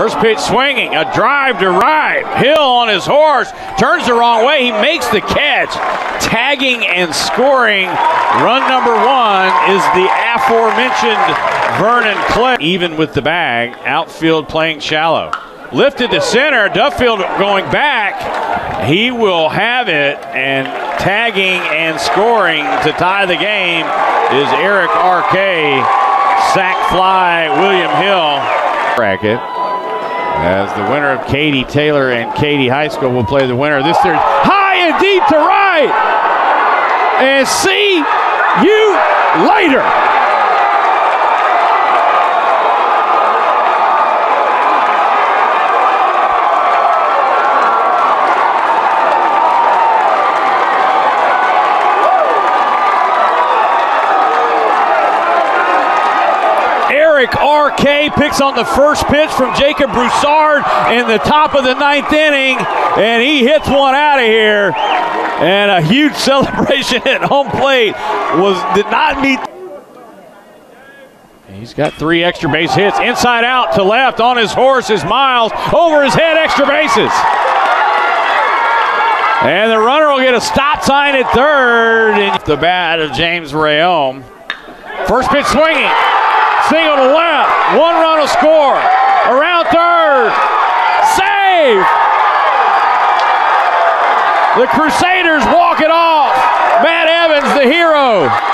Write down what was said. First pitch swinging, a drive to right. Hill on his horse, turns the wrong way. He makes the catch. Tagging and scoring. Run number one is the aforementioned Vernon Clay. Even with the bag, outfield playing shallow. Lifted to center, Duffield going back. He will have it, and tagging and scoring to tie the game is Eric RK. Sack fly, William Hill. Bracket. As the winner of Katy Taylor and Katy High School will play the winner of this series. High and deep to right. And see you later. Eric RK picks on the first pitch from Jacob Broussard in the top of the ninth inning, and he hits one out of here. And a huge celebration at home plate did not meet. He's got three extra base hits. Inside out to left on his horse is Miles. Over his head, extra bases. And the runner will get a stop sign at third. And the bat of James Rayome. First pitch swinging. Single to left, one run will score. Around third, save! The Crusaders walk it off. Matt Evans, the hero.